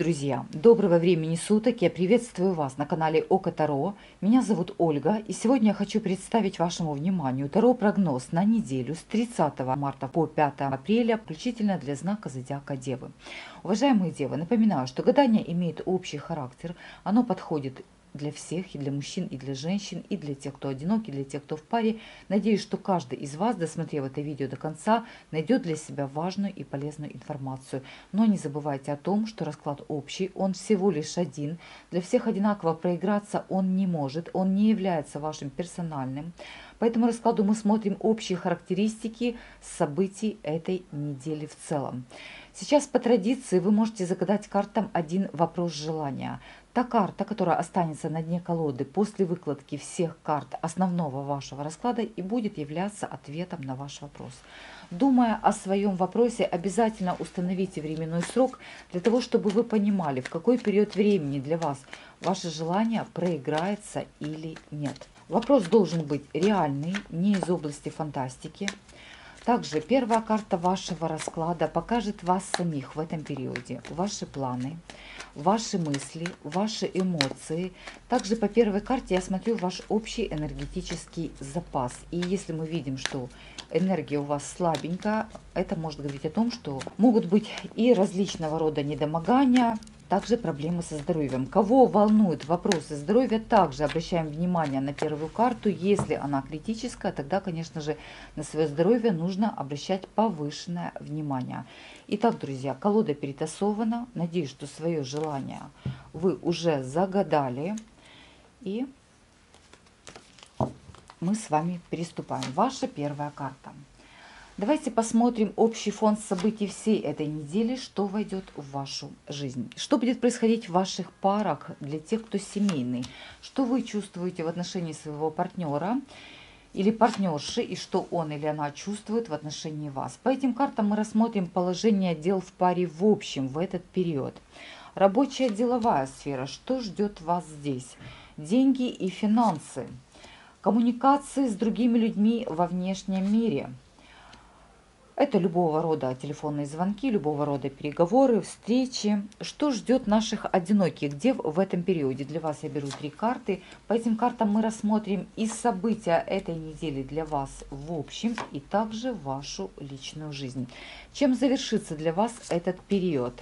друзья, доброго времени суток, я приветствую вас на канале ОКО Таро. Меня зовут Ольга, и сегодня я хочу представить вашему вниманию Таро-прогноз на неделю с 30 марта по 5 апреля, включительно для знака Зодиака Девы. Уважаемые Девы, напоминаю, что гадание имеет общий характер, оно подходит для всех, и для мужчин, и для женщин, и для тех, кто одинок, и для тех, кто в паре. Надеюсь, что каждый из вас, досмотрев это видео до конца, найдет для себя важную и полезную информацию. Но не забывайте о том, что расклад общий, он всего лишь один. Для всех одинаково проиграться он не может, он не является вашим персональным. По этому раскладу мы смотрим общие характеристики событий этой недели в целом. Сейчас по традиции вы можете загадать картам один вопрос желания. Та карта, которая останется на дне колоды после выкладки всех карт основного вашего расклада, и будет являться ответом на ваш вопрос. Думая о своем вопросе, обязательно установите временной срок для того, чтобы вы понимали, в какой период времени для вас ваше желание проиграется или нет. Вопрос должен быть реальный, не из области фантастики. Также первая карта вашего расклада покажет вас самих в этом периоде, ваши планы, ваши мысли, ваши эмоции. Также по первой карте я смотрю ваш общий энергетический запас. И если мы видим, что энергия у вас слабенькая, это может говорить о том, что могут быть и различного рода недомогания, также проблемы со здоровьем. Кого волнуют вопросы здоровья, также обращаем внимание на первую карту. Если она критическая, тогда, конечно же, на свое здоровье нужно обращать повышенное внимание. Итак, друзья, колода перетасована. Надеюсь, что свое желание вы уже загадали. И мы с вами приступаем. Ваша первая карта. Давайте посмотрим общий фон событий всей этой недели, что войдет в вашу жизнь. Что будет происходить в ваших парах для тех, кто семейный? Что вы чувствуете в отношении своего партнера или партнерши, и что он или она чувствует в отношении вас? По этим картам мы рассмотрим положение дел в паре в общем в этот период. Рабочая деловая сфера. Что ждет вас здесь? Деньги и финансы. Коммуникации с другими людьми во внешнем мире. Это любого рода телефонные звонки, любого рода переговоры, встречи. Что ждет наших одиноких дев в этом периоде? Для вас я беру три карты. По этим картам мы рассмотрим и события этой недели для вас в общем, и также вашу личную жизнь. Чем завершится для вас этот период?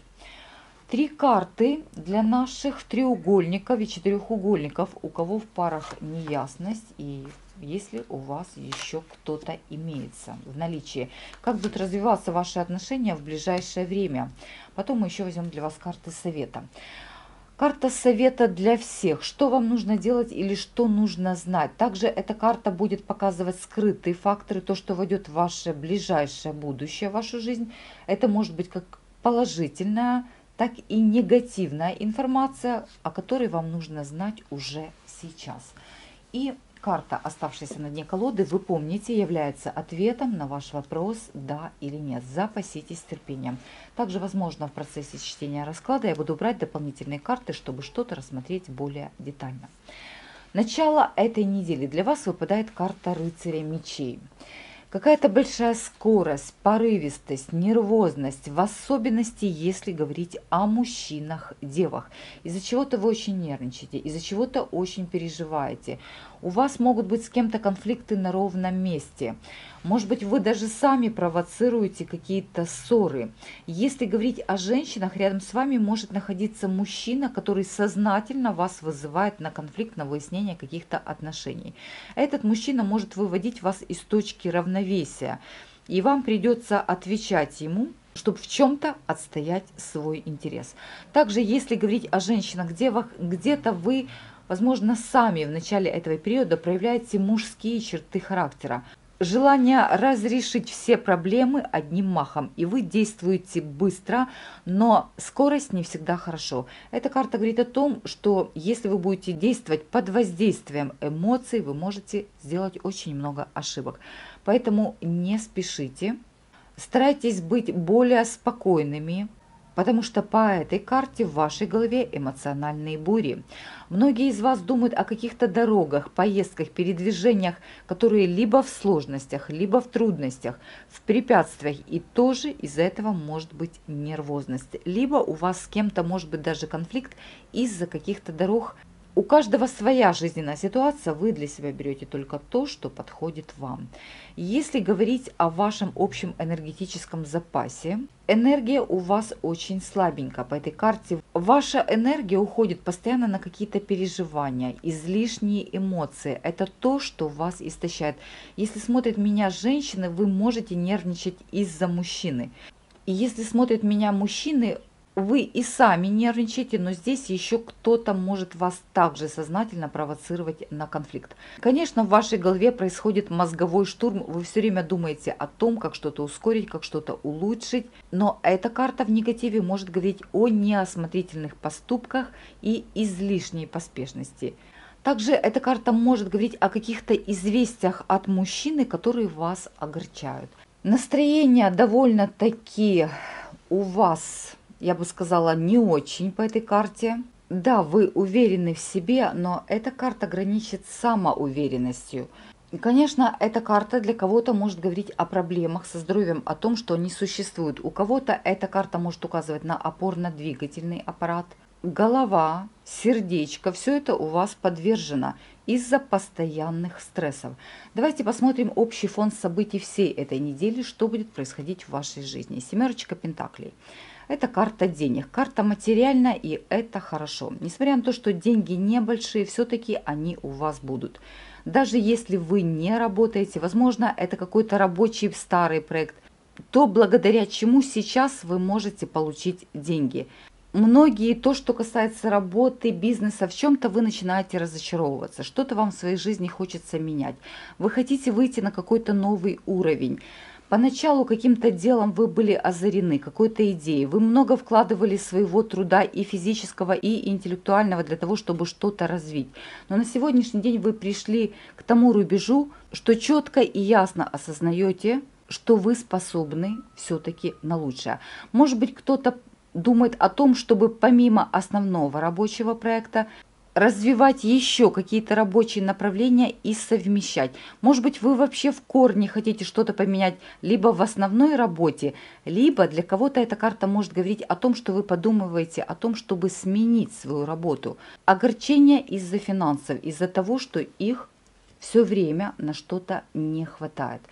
Три карты для наших треугольников и четырехугольников, у кого в парах неясность и если у вас еще кто-то имеется в наличии. Как будут развиваться ваши отношения в ближайшее время. Потом мы еще возьмем для вас карты совета. Карта совета для всех. Что вам нужно делать или что нужно знать. Также эта карта будет показывать скрытые факторы, то, что войдет в ваше ближайшее будущее, в вашу жизнь. Это может быть как положительная, так и негативная информация, о которой вам нужно знать уже сейчас. И карта, оставшаяся на дне колоды, вы помните, является ответом на ваш вопрос «да» или «нет». Запаситесь терпением. Также, возможно, в процессе чтения расклада я буду брать дополнительные карты, чтобы что-то рассмотреть более детально. Начало этой недели для вас выпадает карта «Рыцаря мечей». Какая-то большая скорость, порывистость, нервозность, в особенности, если говорить о мужчинах, девах. Из-за чего-то вы очень нервничаете, из-за чего-то очень переживаете. У вас могут быть с кем-то конфликты на ровном месте. Может быть, вы даже сами провоцируете какие-то ссоры. Если говорить о женщинах, рядом с вами может находиться мужчина, который сознательно вас вызывает на конфликт, на выяснение каких-то отношений. Этот мужчина может выводить вас из точки равновесия, и вам придется отвечать ему, чтобы в чем-то отстоять свой интерес. Также, если говорить о женщинах-девах, где-то вы, возможно, сами в начале этого периода проявляете мужские черты характера. Желание разрешить все проблемы одним махом, и вы действуете быстро, но скорость не всегда хорошо. Эта карта говорит о том, что если вы будете действовать под воздействием эмоций, вы можете сделать очень много ошибок. Поэтому не спешите, старайтесь быть более спокойными, потому что по этой карте в вашей голове эмоциональные бури. Многие из вас думают о каких-то дорогах, поездках, передвижениях, которые либо в сложностях, либо в трудностях, в препятствиях, и тоже из-за этого может быть нервозность. Либо у вас с кем-то может быть даже конфликт из-за каких-то дорог. У каждого своя жизненная ситуация, вы для себя берете только то, что подходит вам. Если говорить о вашем общем энергетическом запасе, энергия у вас очень слабенькая по этой карте. Ваша энергия уходит постоянно на какие-то переживания, излишние эмоции. Это то, что вас истощает. Если смотрят меня женщины, вы можете нервничать из-за мужчины. И если смотрят меня мужчины, вы и сами нервничаете, но здесь еще кто-то может вас также сознательно провоцировать на конфликт. Конечно, в вашей голове происходит мозговой штурм, вы все время думаете о том, как что-то ускорить, как что-то улучшить, но эта карта в негативе может говорить о неосмотрительных поступках и излишней поспешности. Также эта карта может говорить о каких-то известиях от мужчины, которые вас огорчают. Настроение довольно-таки у вас, я бы сказала, не очень по этой карте. Да, вы уверены в себе, но эта карта граничит с самоуверенностью. И, конечно, эта карта для кого-то может говорить о проблемах со здоровьем, о том, что они существуют. У кого-то эта карта может указывать на опорно-двигательный аппарат. Голова, сердечко, все это у вас подвержено из-за постоянных стрессов. Давайте посмотрим общий фон событий всей этой недели, что будет происходить в вашей жизни. Семерочка Пентаклей. Это карта денег, карта материальная, и это хорошо. Несмотря на то, что деньги небольшие, все-таки они у вас будут. Даже если вы не работаете, возможно, это какой-то рабочий старый проект, то благодаря чему сейчас вы можете получить деньги. Многие, то, что касается работы, бизнеса, в чем-то вы начинаете разочаровываться, что-то вам в своей жизни хочется менять. Вы хотите выйти на какой-то новый уровень. Поначалу каким-то делом вы были озарены, какой-то идеей. Вы много вкладывали своего труда и физического, и интеллектуального для того, чтобы что-то развить. Но на сегодняшний день вы пришли к тому рубежу, что четко и ясно осознаете, что вы способны все-таки на лучшее. Может быть, кто-то думает о том, чтобы помимо основного рабочего проекта развивать еще какие-то рабочие направления и совмещать. Может быть, вы вообще в корне хотите что-то поменять либо в основной работе, либо для кого-то эта карта может говорить о том, что вы подумываете о том, чтобы сменить свою работу. Огорчение из-за финансов, из-за того, что их все время на что-то не хватает.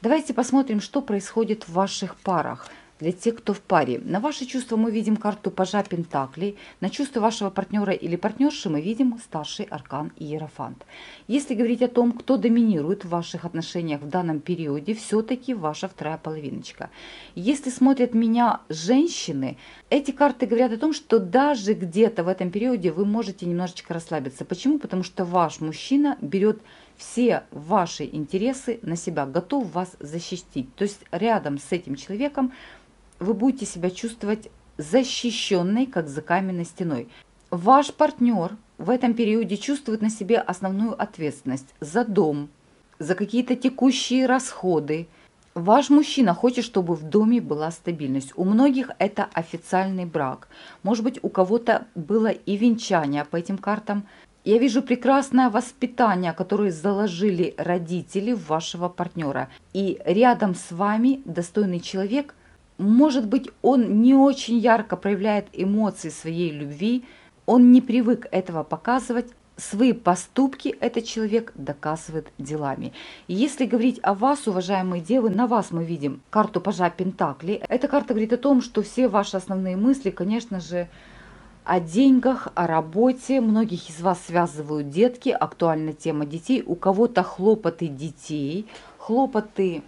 Давайте посмотрим, что происходит в ваших парах. Для тех, кто в паре. На ваши чувства мы видим карту Пажа Пентаклей. На чувства вашего партнера или партнерши мы видим старший аркан Иерофант. Если говорить о том, кто доминирует в ваших отношениях в данном периоде, все-таки ваша вторая половиночка. Если смотрят меня женщины, эти карты говорят о том, что даже где-то в этом периоде вы можете немножечко расслабиться. Почему? Потому что ваш мужчина берет все ваши интересы на себя, готов вас защитить. То есть рядом с этим человеком вы будете себя чувствовать защищенной, как за каменной стеной. Ваш партнер в этом периоде чувствует на себе основную ответственность за дом, за какие-то текущие расходы. Ваш мужчина хочет, чтобы в доме была стабильность. У многих это официальный брак. Может быть, у кого-то было и венчание по этим картам. Я вижу прекрасное воспитание, которое заложили родители вашего партнера. И рядом с вами достойный человек. Может быть, он не очень ярко проявляет эмоции своей любви, он не привык этого показывать. Свои поступки этот человек доказывает делами. И если говорить о вас, уважаемые девы, на вас мы видим карту Пажа Пентаклей. Эта карта говорит о том, что все ваши основные мысли, конечно же, о деньгах, о работе. Многих из вас связывают детки, актуальна тема детей. У кого-то хлопоты детей, хлопоты,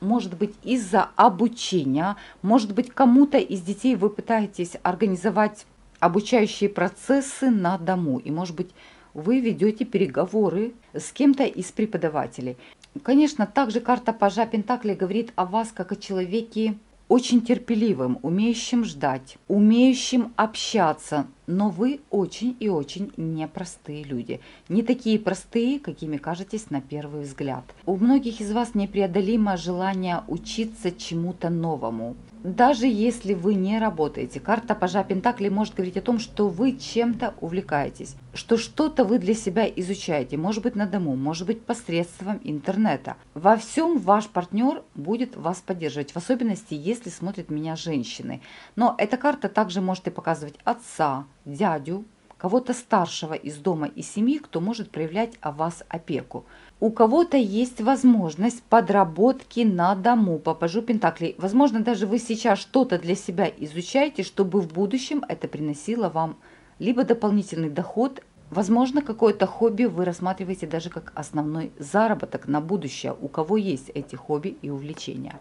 может быть, из-за обучения, может быть, кому-то из детей вы пытаетесь организовать обучающие процессы на дому, и, может быть, вы ведете переговоры с кем-то из преподавателей. Конечно, также карта Пажа Пентаклей говорит о вас как о человеке очень терпеливым, умеющим ждать, умеющим общаться, но вы очень и очень непростые люди. Не такие простые, какими кажетесь на первый взгляд. У многих из вас непреодолимое желание учиться чему-то новому. даже если вы не работаете. Карта Пажа Пентаклей может говорить о том, что вы чем-то увлекаетесь, что что-то вы для себя изучаете, может быть на дому, может быть посредством интернета. Во всем ваш партнер будет вас поддерживать, в особенности, если смотрят меня женщины. Но эта карта также может и показывать отца, дядю, кого-то старшего из дома и семьи, кто может проявлять о вас опеку. У кого-то есть возможность подработки на дому по Пажу Пентаклей. Возможно, даже вы сейчас что-то для себя изучаете, чтобы в будущем это приносило вам либо дополнительный доход, возможно, какое-то хобби вы рассматриваете даже как основной заработок на будущее, у кого есть эти хобби и увлечения.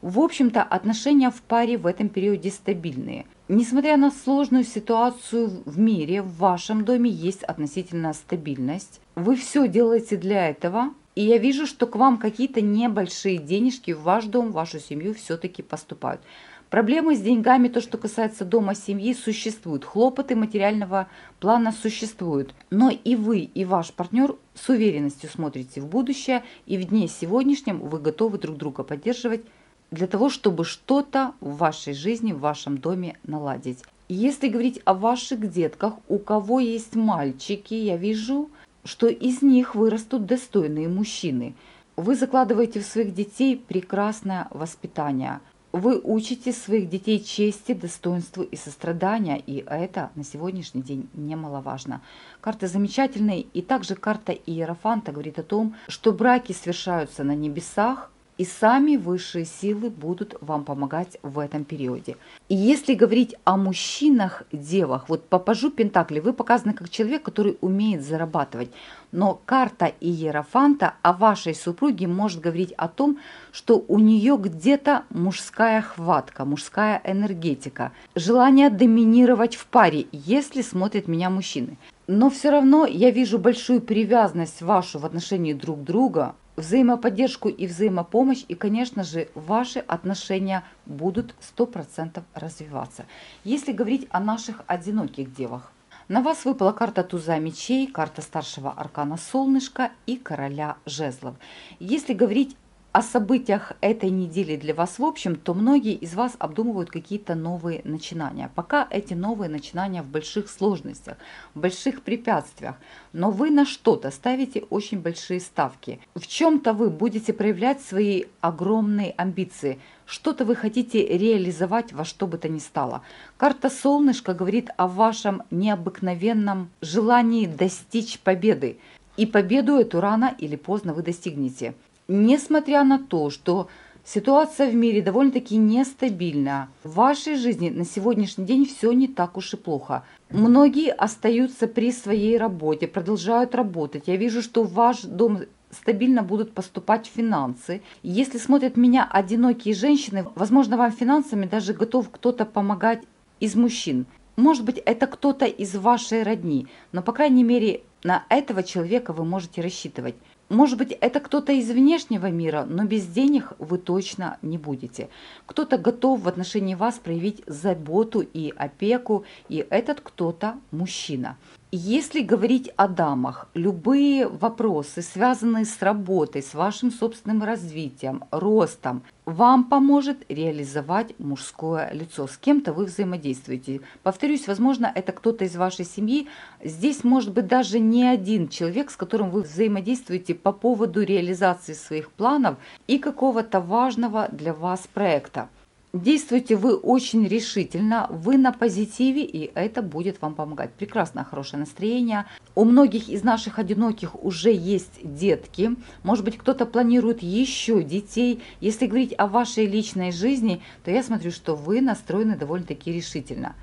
В общем-то, отношения в паре в этом периоде стабильные. Несмотря на сложную ситуацию в мире, в вашем доме есть относительная стабильность. Вы все делаете для этого. И я вижу, что к вам какие-то небольшие денежки в ваш дом, в вашу семью все-таки поступают. Проблемы с деньгами, то, что касается дома, семьи, существуют. Хлопоты материального плана существуют. Но и вы, и ваш партнер с уверенностью смотрите в будущее. И в дне сегодняшнем вы готовы друг друга поддерживать, для того, чтобы что-то в вашей жизни, в вашем доме наладить. Если говорить о ваших детках, у кого есть мальчики, я вижу, что из них вырастут достойные мужчины. Вы закладываете в своих детей прекрасное воспитание. Вы учите своих детей чести, достоинству и состраданию, и это на сегодняшний день немаловажно. Карта замечательная, и также карта Иерофанта говорит о том, что браки совершаются на небесах, и сами высшие силы будут вам помогать в этом периоде. И если говорить о мужчинах, девах, вот по Пажу Пентаклей вы показаны как человек, который умеет зарабатывать. Но карта Иерофанта о вашей супруге может говорить о том, что у нее где-то мужская хватка, мужская энергетика, желание доминировать в паре, если смотрят меня мужчины. Но все равно я вижу большую привязанность вашу в отношении друг друга, взаимоподдержку и взаимопомощь, и, конечно же, ваши отношения будут 100% развиваться. Если говорить о наших одиноких девах, на вас выпала карта Туза мечей, карта Старшего аркана Солнышко и Короля Жезлов. Если говорить о событиях этой недели для вас в общем, то многие из вас обдумывают какие-то новые начинания. Пока эти новые начинания в больших сложностях, в больших препятствиях, но вы на что-то ставите очень большие ставки. В чем-то вы будете проявлять свои огромные амбиции, что-то вы хотите реализовать во что бы то ни стало. Карта Солнышко говорит о вашем необыкновенном желании достичь победы, и победу эту рано или поздно вы достигнете. Несмотря на то, что ситуация в мире довольно-таки нестабильна, в вашей жизни на сегодняшний день все не так уж и плохо. Многие остаются при своей работе, продолжают работать. Я вижу, что в ваш дом стабильно будут поступать финансы. Если смотрят меня одинокие женщины, возможно, вам финансами даже готов кто-то помогать из мужчин. Может быть, это кто-то из вашей родни, но, по крайней мере, на этого человека вы можете рассчитывать. Может быть, это кто-то из внешнего мира, но без денег вы точно не будете. Кто-то готов в отношении вас проявить заботу и опеку, и этот кто-то мужчина. Если говорить о дамах, любые вопросы, связанные с работой, с вашим собственным развитием, ростом, вам поможет реализовать мужское лицо. С кем-то вы взаимодействуете. Повторюсь, возможно, это кто-то из вашей семьи. Здесь может быть даже не один человек, с которым вы взаимодействуете по поводу реализации своих планов и какого-то важного для вас проекта. Действуйте вы очень решительно, вы на позитиве, и это будет вам помогать. Прекрасное, хорошее настроение. У многих из наших одиноких уже есть детки. Может быть, кто-то планирует еще детей. Если говорить о вашей личной жизни, то я смотрю, что вы настроены довольно-таки решительно.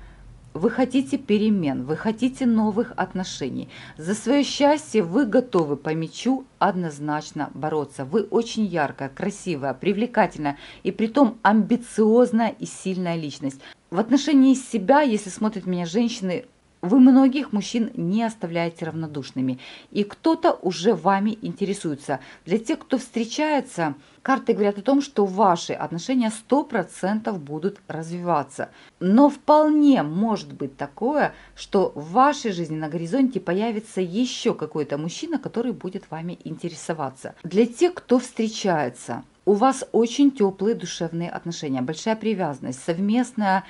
Вы хотите перемен, вы хотите новых отношений. За свое счастье вы готовы по мечу однозначно бороться. Вы очень яркая, красивая, привлекательная и притом амбициозная и сильная личность. В отношении себя, если смотрят меня женщины, вы многих мужчин не оставляете равнодушными. И кто-то уже вами интересуется. Для тех, кто встречается, карты говорят о том, что ваши отношения 100% будут развиваться. Но вполне может быть такое, что в вашей жизни на горизонте появится еще какой-то мужчина, который будет вами интересоваться. Для тех, кто встречается, У вас очень теплые душевные отношения, большая привязанность, совместное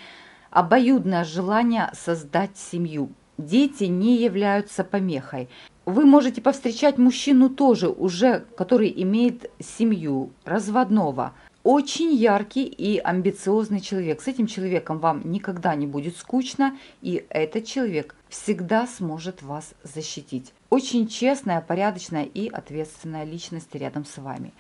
обоюдное желание создать семью. Дети не являются помехой. Вы можете повстречать мужчину тоже, уже который имеет семью, разводного. Очень яркий и амбициозный человек. С этим человеком вам никогда не будет скучно, и этот человек всегда сможет вас защитить. Очень честная, порядочная и ответственная личность рядом с вами.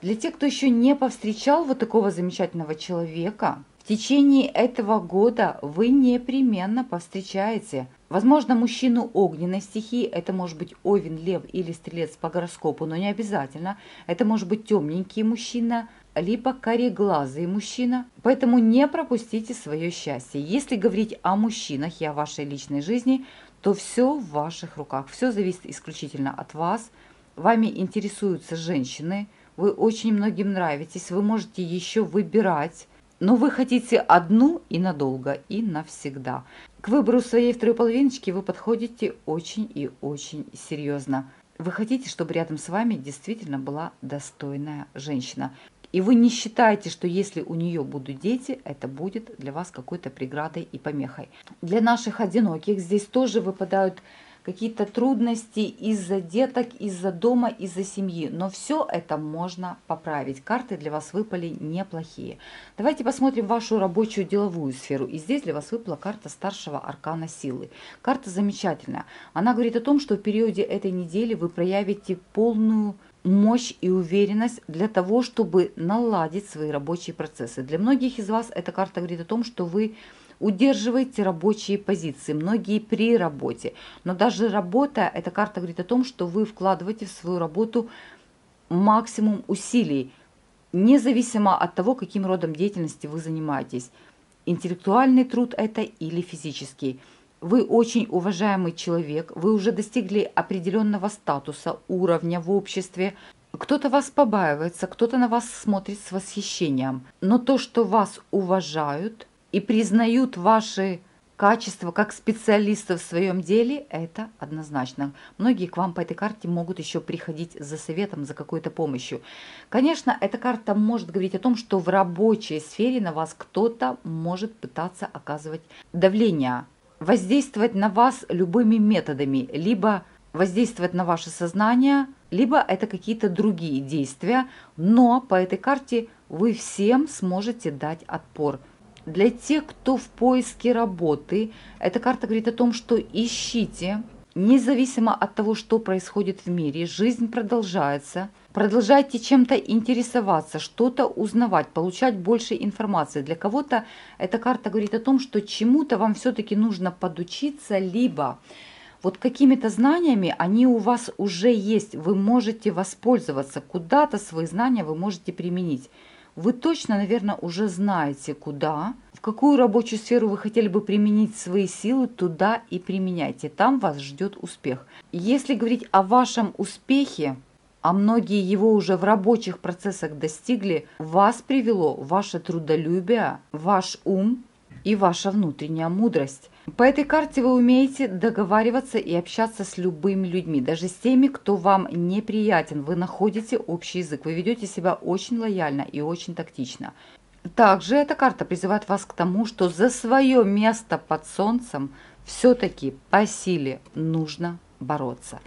Для тех, кто еще не повстречал вот такого замечательного человека, в течение этого года вы непременно повстречаете, возможно, мужчину огненной стихии. Это может быть Овен, Лев или Стрелец по гороскопу, но не обязательно. Это может быть темненький мужчина, либо кореглазый мужчина. Поэтому не пропустите свое счастье. Если говорить о мужчинах и о вашей личной жизни, то все в ваших руках. Все зависит исключительно от вас. Вами интересуются женщины. Вы очень многим нравитесь. Вы можете еще выбирать. Но вы хотите одну и надолго, и навсегда. К выбору своей второй половиночки вы подходите очень и очень серьезно. Вы хотите, чтобы рядом с вами действительно была достойная женщина. И вы не считаете, что если у нее будут дети, это будет для вас какой-то преградой и помехой. Для наших одиноких здесь тоже выпадают какие-то трудности из-за деток, из-за дома, из-за семьи. Но все это можно поправить. Карты для вас выпали неплохие. Давайте посмотрим вашу рабочую деловую сферу. И здесь для вас выпала карта старшего аркана силы. Карта замечательная. Она говорит о том, что в периоде этой недели вы проявите полную мощь и уверенность для того, чтобы наладить свои рабочие процессы. Для многих из вас эта карта говорит о том, что вы удерживаете рабочие позиции, многие при работе. Но даже работая, эта карта говорит о том, что вы вкладываете в свою работу максимум усилий, независимо от того, каким родом деятельности вы занимаетесь. Интеллектуальный труд это или физический. Вы очень уважаемый человек, вы уже достигли определенного статуса, уровня в обществе. Кто-то вас побаивается, кто-то на вас смотрит с восхищением. Но то, что вас уважают и признают ваши качества как специалиста в своем деле, это однозначно. Многие к вам по этой карте могут еще приходить за советом, за какой-то помощью. Конечно, эта карта может говорить о том, что в рабочей сфере на вас кто-то может пытаться оказывать давление, воздействовать на вас любыми методами, либо воздействовать на ваше сознание, либо это какие-то другие действия, но по этой карте вы всем сможете дать отпор. Для тех, кто в поиске работы, эта карта говорит о том, что ищите, независимо от того, что происходит в мире, жизнь продолжается. Продолжайте чем-то интересоваться, что-то узнавать, получать больше информации. Для кого-то эта карта говорит о том, что чему-то вам все-таки нужно подучиться, либо вот какими-то знаниями они у вас уже есть, вы можете воспользоваться, куда-то свои знания вы можете применить. Вы точно, наверное, уже знаете, куда, в какую рабочую сферу вы хотели бы применить свои силы, туда и применяйте. Там вас ждет успех. Если говорить о вашем успехе, а многие его уже в рабочих процессах достигли, вас привело ваше трудолюбие, ваш ум и ваша внутренняя мудрость. По этой карте вы умеете договариваться и общаться с любыми людьми, даже с теми, кто вам неприятен. Вы находите общий язык, вы ведете себя очень лояльно и очень тактично. Также эта карта призывает вас к тому, что за свое место под солнцем все-таки по силе нужно бороться.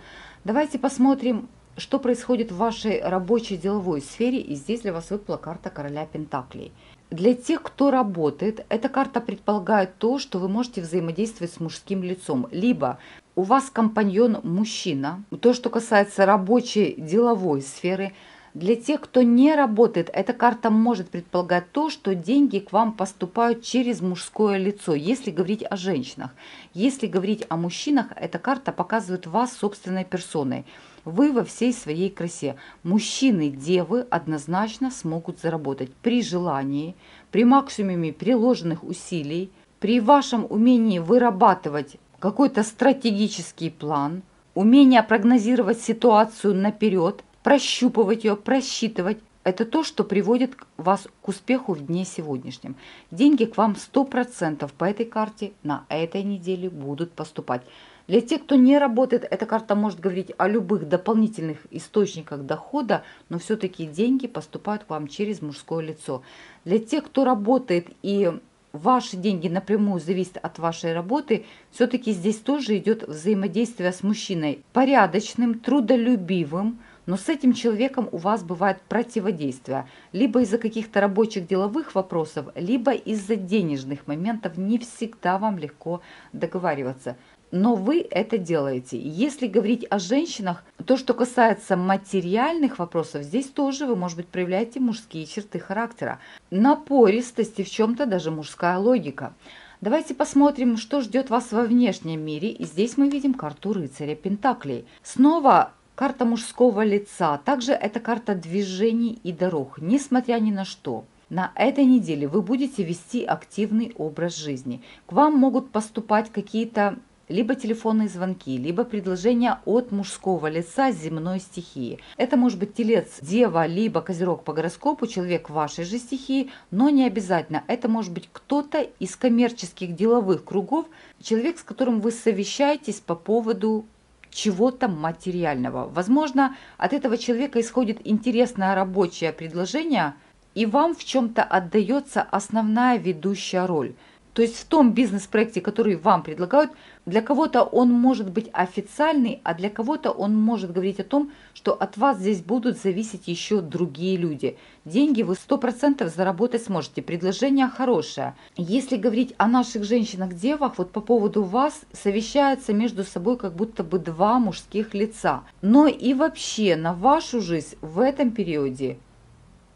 Давайте посмотрим, что происходит в вашей рабочей деловой сфере. И здесь для вас выпала карта Короля Пентаклей. Для тех, кто работает, эта карта предполагает то, что вы можете взаимодействовать с мужским лицом. Либо у вас компаньон мужчина, то, что касается рабочей деловой сферы. Для тех, кто не работает, эта карта может предполагать то, что деньги к вам поступают через мужское лицо, если говорить о женщинах. Если говорить о мужчинах, эта карта показывает вас собственной персоной. Вы во всей своей красе. Мужчины, девы однозначно смогут заработать при желании, при максимуме приложенных усилий, при вашем умении вырабатывать какой-то стратегический план, умение прогнозировать ситуацию наперед, прощупывать ее, просчитывать. Это то, что приводит вас к успеху в дне сегодняшнем. Деньги к вам 100% по этой карте на этой неделе будут поступать. Для тех, кто не работает, эта карта может говорить о любых дополнительных источниках дохода, но все-таки деньги поступают к вам через мужское лицо. Для тех, кто работает и ваши деньги напрямую зависят от вашей работы, все-таки здесь тоже идет взаимодействие с мужчиной. Порядочным, трудолюбивым, но с этим человеком у вас бывает противодействие. Либо из-за каких-то рабочих деловых вопросов, либо из-за денежных моментов не всегда вам легко договариваться. Но вы это делаете. Если говорить о женщинах, то, что касается материальных вопросов, здесь тоже вы, может быть, проявляете мужские черты характера. Напористость и в чем-то даже мужская логика. Давайте посмотрим, что ждет вас во внешнем мире. И здесь мы видим карту рыцаря Пентаклей. Снова карта мужского лица. Также это карта движений и дорог, несмотря ни на что. На этой неделе вы будете вести активный образ жизни. К вам могут поступать какие-то либо телефонные звонки, либо предложения от мужского лица земной стихии. Это может быть телец, дева, либо козерог по гороскопу, человек вашей же стихии, но не обязательно. Это может быть кто-то из коммерческих деловых кругов, человек, с которым вы совещаетесь по поводу чего-то материального. Возможно, от этого человека исходит интересное рабочее предложение, и вам в чем-то отдается основная ведущая роль. То есть в том бизнес-проекте, который вам предлагают, для кого-то он может быть официальный, а для кого-то он может говорить о том, что от вас здесь будут зависеть еще другие люди. Деньги вы 100% заработать сможете, предложение хорошее. Если говорить о наших женщинах-девах, вот по поводу вас совещаются между собой как будто бы два мужских лица. Но и вообще на вашу жизнь в этом периоде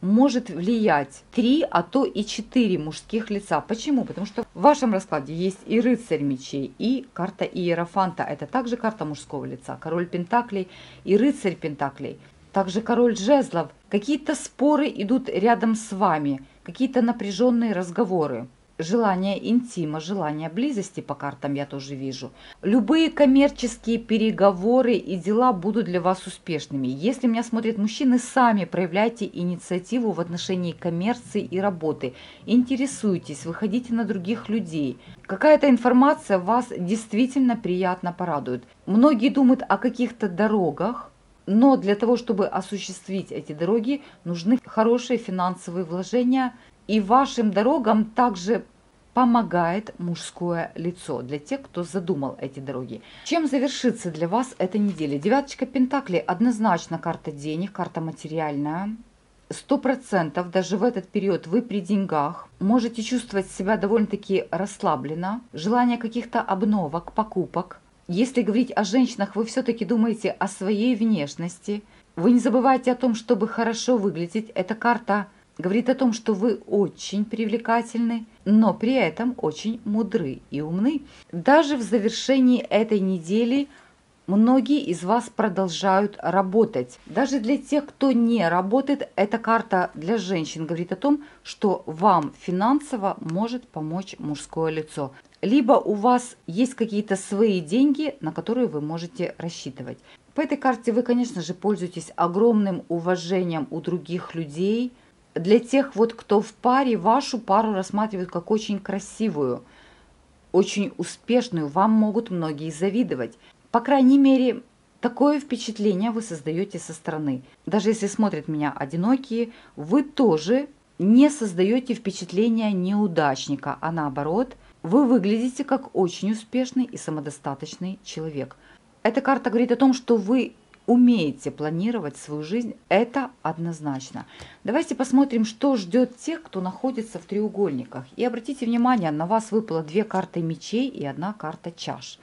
может влиять 3, а то и 4 мужских лица. Почему? Потому что в вашем раскладе есть и рыцарь мечей, и карта Иерофанта. Это также карта мужского лица. Король Пентаклей и рыцарь Пентаклей. Также король Жезлов. Какие-то споры идут рядом с вами. Какие-то напряженные разговоры. Желание интима, желание близости по картам я тоже вижу. Любые коммерческие переговоры и дела будут для вас успешными. Если меня смотрят мужчины, сами проявляйте инициативу в отношении коммерции и работы. Интересуйтесь, выходите на других людей. Какая-то информация вас действительно приятно порадует. Многие думают о каких-то дорогах. Но для того, чтобы осуществить эти дороги, нужны хорошие финансовые вложения. И вашим дорогам также помогает мужское лицо, для тех, кто задумал эти дороги. Чем завершится для вас эта неделя? Девяточка Пентаклей однозначно карта денег, карта материальная. 100% даже в этот период вы при деньгах можете чувствовать себя довольно-таки расслабленно. Желание каких-то обновок, покупок. Если говорить о женщинах, вы все-таки думаете о своей внешности. Вы не забывайте о том, чтобы хорошо выглядеть. Эта карта говорит о том, что вы очень привлекательны, но при этом очень мудры и умны. Даже в завершении этой недели многие из вас продолжают работать. Даже для тех, кто не работает, эта карта для женщин говорит о том, что вам финансово может помочь мужское лицо. Либо у вас есть какие-то свои деньги, на которые вы можете рассчитывать. По этой карте вы, конечно же, пользуетесь огромным уважением у других людей. Для тех, вот, кто в паре, вашу пару рассматривают как очень красивую, очень успешную. Вам могут многие завидовать. По крайней мере, такое впечатление вы создаете со стороны. Даже если смотрят меня одинокие, вы тоже не создаете впечатление неудачника, а наоборот, вы выглядите как очень успешный и самодостаточный человек. Эта карта говорит о том, что вы умеете планировать свою жизнь, это однозначно. Давайте посмотрим, что ждет тех, кто находится в треугольниках. И обратите внимание, на вас выпало 2 карты мечей и 1 карта чаш.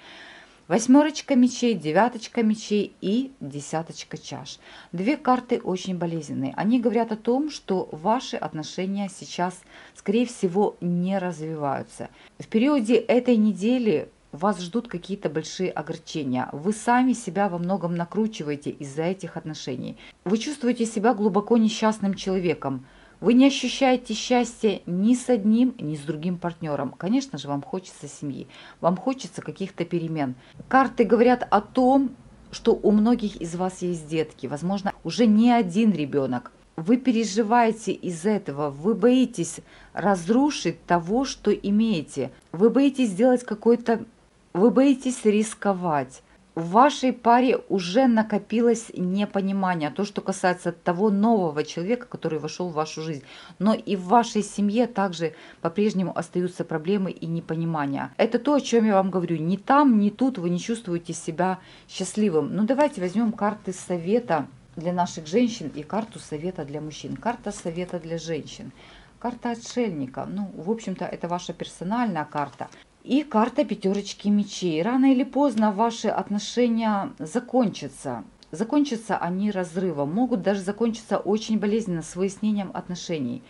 Восьмерочка мечей, девяточка мечей и десяточка чаш. 2 карты очень болезненные. Они говорят о том, что ваши отношения сейчас, скорее всего, не развиваются. В периоде этой недели вас ждут какие-то большие огорчения. Вы сами себя во многом накручиваете из-за этих отношений. Вы чувствуете себя глубоко несчастным человеком. Вы не ощущаете счастья ни с одним, ни с другим партнером. Конечно же, вам хочется семьи, вам хочется каких-то перемен. Карты говорят о том, что у многих из вас есть детки. Возможно, уже не один ребенок. Вы переживаете из-за этого, вы боитесь разрушить того, что имеете. Вы боитесь сделать какой-то Вы боитесь рисковать. В вашей паре уже накопилось непонимание, то, что касается того нового человека, который вошел в вашу жизнь. Но и в вашей семье также по-прежнему остаются проблемы и непонимания. Это то, о чем я вам говорю. Ни там, ни тут вы не чувствуете себя счастливым. Ну, давайте возьмем карты совета для наших женщин и карту совета для мужчин. Карта совета для женщин. Карта отшельника. Ну, в общем-то, это ваша персональная карта. И карта пятерочки мечей. Рано или поздно ваши отношения закончатся. Закончатся они разрывом. Могут даже закончиться очень болезненно, с выяснением отношений.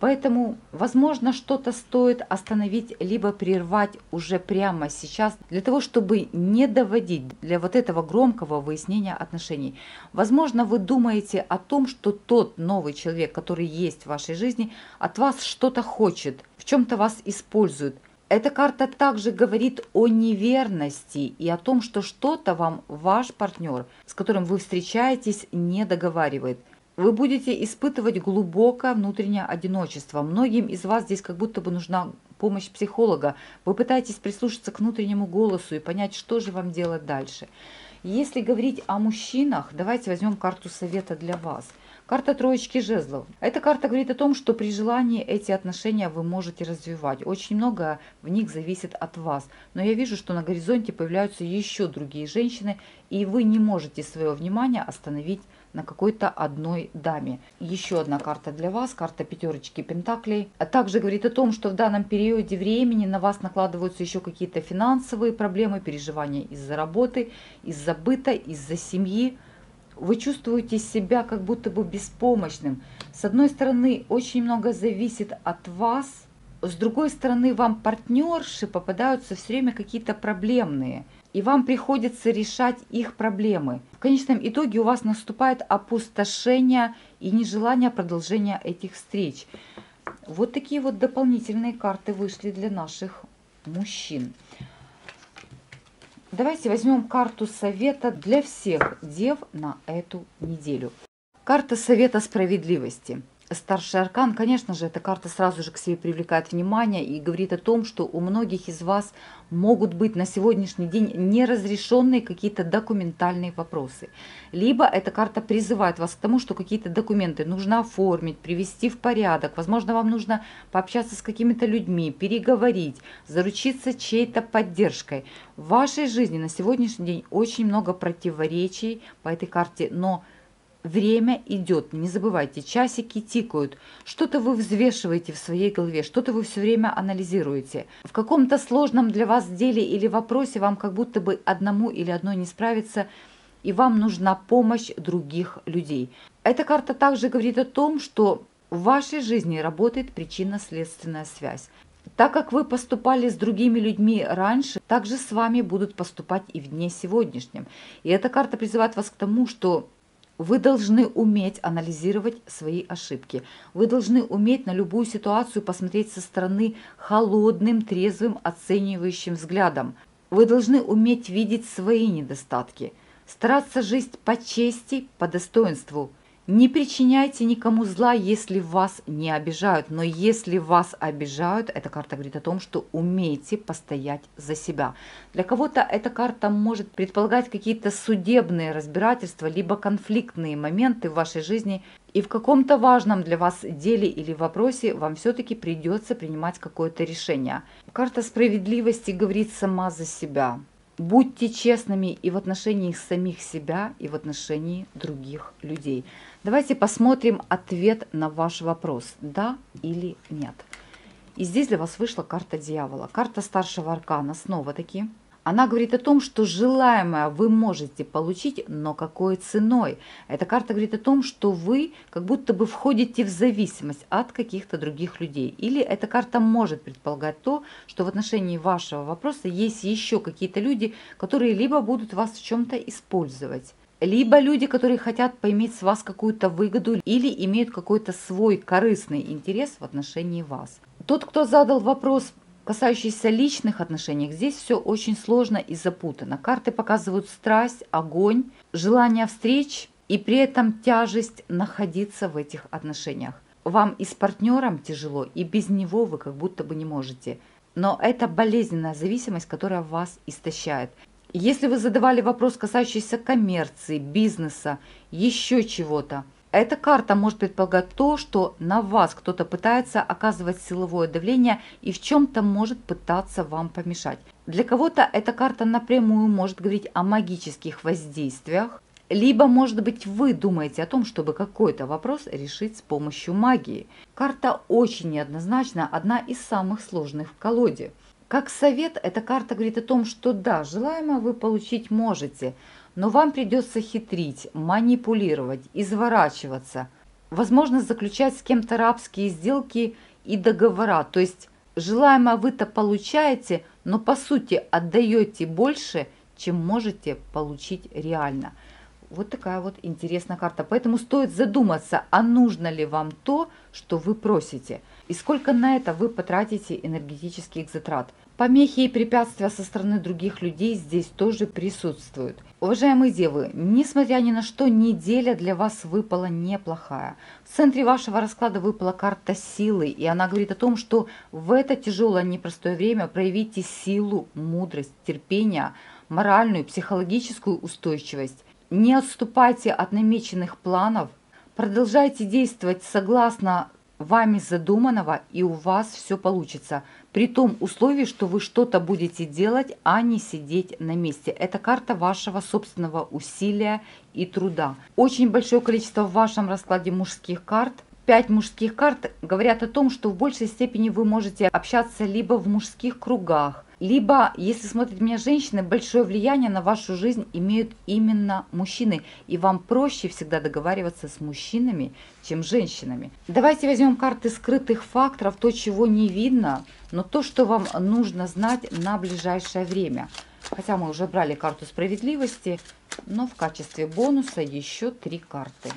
Поэтому, возможно, что-то стоит остановить, либо прервать уже прямо сейчас, для того, чтобы не доводить для вот этого громкого выяснения отношений. Возможно, вы думаете о том, что тот новый человек, который есть в вашей жизни, от вас что-то хочет, в чем-то вас использует. Эта карта также говорит о неверности и о том, что что-то вам ваш партнер, с которым вы встречаетесь, не договаривает. Вы будете испытывать глубокое внутреннее одиночество. Многим из вас здесь как будто бы нужна помощь психолога. Вы пытаетесь прислушаться к внутреннему голосу и понять, что же вам делать дальше. Если говорить о мужчинах, давайте возьмем карту совета для вас. Карта троечки жезлов. Эта карта говорит о том, что при желании эти отношения вы можете развивать. Очень многое в них зависит от вас. Но я вижу, что на горизонте появляются еще другие женщины, и вы не можете свое внимание остановить на какой-то одной даме. Еще одна карта для вас, карта пятерочки пентаклей. А также говорит о том, что в данном периоде времени на вас накладываются еще какие-то финансовые проблемы, переживания из-за работы, из-за быта, из-за семьи. Вы чувствуете себя как будто бы беспомощным. С одной стороны, очень много зависит от вас. С другой стороны, вам партнерши попадаются все время какие-то проблемные. И вам приходится решать их проблемы. В конечном итоге у вас наступает опустошение и нежелание продолжения этих встреч. Вот такие вот дополнительные карты вышли для наших мужчин. Давайте возьмем карту совета для всех дев на эту неделю. Карта совета справедливости. Старший аркан, конечно же, эта карта сразу же к себе привлекает внимание и говорит о том, что у многих из вас могут быть на сегодняшний день неразрешенные какие-то документальные вопросы. Либо эта карта призывает вас к тому, что какие-то документы нужно оформить, привести в порядок. Возможно, вам нужно пообщаться с какими-то людьми, переговорить, заручиться чьей-то поддержкой. В вашей жизни на сегодняшний день очень много противоречий по этой карте, но время идет, не забывайте, часики тикают, что-то вы взвешиваете в своей голове, что-то вы все время анализируете. В каком-то сложном для вас деле или вопросе вам как будто бы одному или одной не справиться, и вам нужна помощь других людей. Эта карта также говорит о том, что в вашей жизни работает причинно-следственная связь. Так как вы поступали с другими людьми раньше, также с вами будут поступать и в дне сегодняшнем. И эта карта призывает вас к тому, что вы должны уметь анализировать свои ошибки. Вы должны уметь на любую ситуацию посмотреть со стороны холодным, трезвым, оценивающим взглядом. Вы должны уметь видеть свои недостатки. Стараться жить по чести, по достоинству. Не причиняйте никому зла, если вас не обижают. Но если вас обижают, эта карта говорит о том, что умейте постоять за себя. Для кого-то эта карта может предполагать какие-то судебные разбирательства, либо конфликтные моменты в вашей жизни. И в каком-то важном для вас деле или вопросе вам все-таки придется принимать какое-то решение. Карта справедливости говорит сама за себя. Будьте честными и в отношении самих себя, и в отношении других людей. Давайте посмотрим ответ на ваш вопрос, да или нет. И здесь для вас вышла карта дьявола, карта старшего аркана, снова-таки. Она говорит о том, что желаемое вы можете получить, но какой ценой. Эта карта говорит о том, что вы как будто бы входите в зависимость от каких-то других людей. Или эта карта может предполагать то, что в отношении вашего вопроса есть еще какие-то люди, которые либо будут вас в чем-то использовать, либо люди, которые хотят поиметь с вас какую-то выгоду или имеют какой-то свой корыстный интерес в отношении вас. Тот, кто задал вопрос, касающиеся личных отношений, здесь все очень сложно и запутано. Карты показывают страсть, огонь, желание встреч и при этом тяжесть находиться в этих отношениях. Вам и с партнером тяжело, и без него вы как будто бы не можете. но это болезненная зависимость, которая вас истощает. Если вы задавали вопрос, касающийся коммерции, бизнеса, еще чего-то, эта карта может предполагать то, что на вас кто-то пытается оказывать силовое давление и в чем-то может пытаться вам помешать. Для кого-то эта карта напрямую может говорить о магических воздействиях, либо, может быть, вы думаете о том, чтобы какой-то вопрос решить с помощью магии. Карта очень неоднозначна, одна из самых сложных в колоде. Как совет, эта карта говорит о том, что да, желаемое вы получить можете, но вам придется хитрить, манипулировать, изворачиваться. Возможно, заключать с кем-то рабские сделки и договора. То есть желаемое вы-то получаете, но по сути отдаете больше, чем можете получить реально. Вот такая вот интересная карта. Поэтому стоит задуматься, а нужно ли вам то, что вы просите. И сколько на это вы потратите энергетических затрат. Помехи и препятствия со стороны других людей здесь тоже присутствуют. Уважаемые девы, несмотря ни на что, неделя для вас выпала неплохая. В центре вашего расклада выпала карта силы, и она говорит о том, что в это тяжелое, непростое время проявите силу, мудрость, терпение, моральную, психологическую устойчивость. Не отступайте от намеченных планов, продолжайте действовать согласно вами задуманного, и у вас все получится. При том условии, что вы что-то будете делать, а не сидеть на месте. Это карта вашего собственного усилия и труда. Очень большое количество в вашем раскладе мужских карт. 5 мужских карт говорят о том, что в большей степени вы можете общаться либо в мужских кругах, либо, если смотрят меня женщины, большое влияние на вашу жизнь имеют именно мужчины. И вам проще всегда договариваться с мужчинами, чем с женщинами. Давайте возьмем карты скрытых факторов, то, чего не видно, но то, что вам нужно знать на ближайшее время. Хотя мы уже брали карту справедливости, но в качестве бонуса еще 3 карты.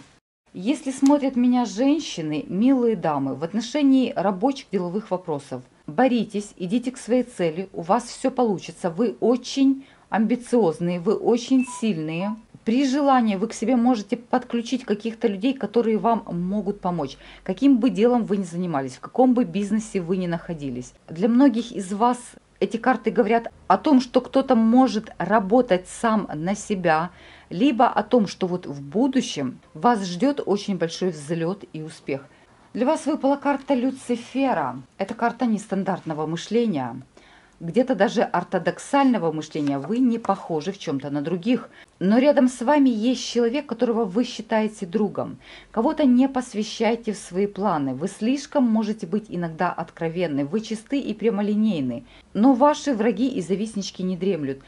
Если смотрят меня женщины, милые дамы, в отношении рабочих деловых вопросов, боритесь, идите к своей цели, у вас все получится, вы очень амбициозные, вы очень сильные. При желании вы к себе можете подключить каких-то людей, которые вам могут помочь. Каким бы делом вы ни занимались, в каком бы бизнесе вы ни находились. Для многих из вас эти карты говорят о том, что кто-то может работать сам на себя, либо о том, что вот в будущем вас ждет очень большой взлет и успех. Для вас выпала карта Люцифера. Это карта нестандартного мышления. Где-то даже ортодоксального мышления. Вы не похожи в чем-то на других. Но рядом с вами есть человек, которого вы считаете другом. Кого-то не посвящайте в свои планы. Вы слишком можете быть иногда откровенны. Вы чисты и прямолинейны. Но ваши враги и завистнички не дремлют.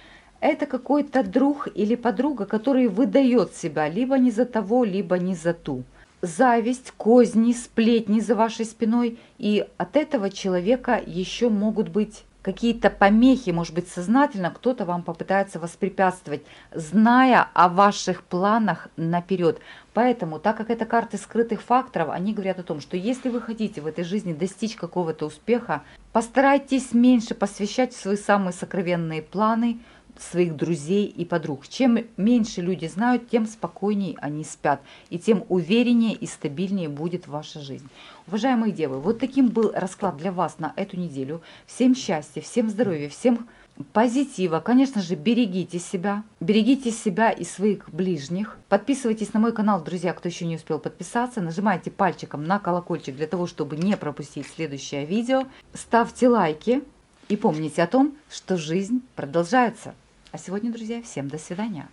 Это какой-то друг или подруга, который выдает себя либо не за того, либо не за ту. Зависть, козни, сплетни за вашей спиной, и от этого человека еще могут быть какие-то помехи, может быть, сознательно кто-то вам попытается воспрепятствовать, зная о ваших планах наперед. Поэтому, так как это карты скрытых факторов, они говорят о том, что если вы хотите в этой жизни достичь какого-то успеха, постарайтесь меньше посвящать свои самые сокровенные планы своих друзей и подруг. Чем меньше люди знают, тем спокойнее они спят, и тем увереннее и стабильнее будет ваша жизнь. Уважаемые девы, вот таким был расклад для вас на эту неделю. Всем счастья, всем здоровья, всем позитива. Конечно же, берегите себя и своих ближних. Подписывайтесь на мой канал, друзья, кто еще не успел подписаться. Нажимайте пальчиком на колокольчик для того, чтобы не пропустить следующее видео. Ставьте лайки и помните о том, что жизнь продолжается. А сегодня, друзья, всем до свидания.